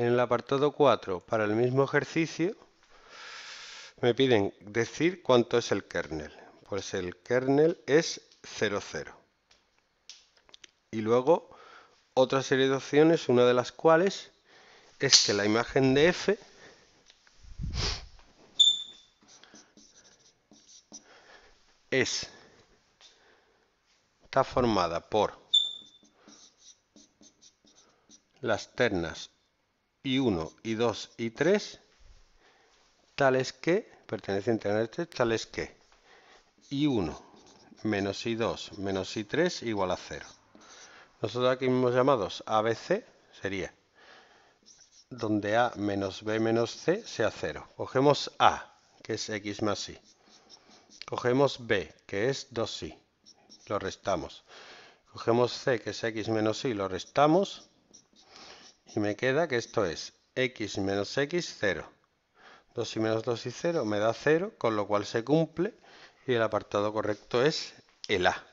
En el apartado 4, para el mismo ejercicio, me piden decir cuánto es el kernel. Pues el kernel es 00. Y luego otra serie de opciones, una de las cuales es que la imagen de f está formada por las ternas I1, I2 y I3, tales que, pertenecientes a este, tales que I1 menos I2 menos I3 igual a 0. Nosotros aquí hemos llamados ABC, sería donde A menos B menos C sea 0. Cogemos A, que es X más Y. Cogemos B, que es 2Y. Lo restamos. Cogemos C, que es X menos Y, lo restamos. Y me queda que esto es X menos X, 0. 2Y menos 2Y, 0, me da 0, con lo cual se cumple. Y el apartado correcto es el A.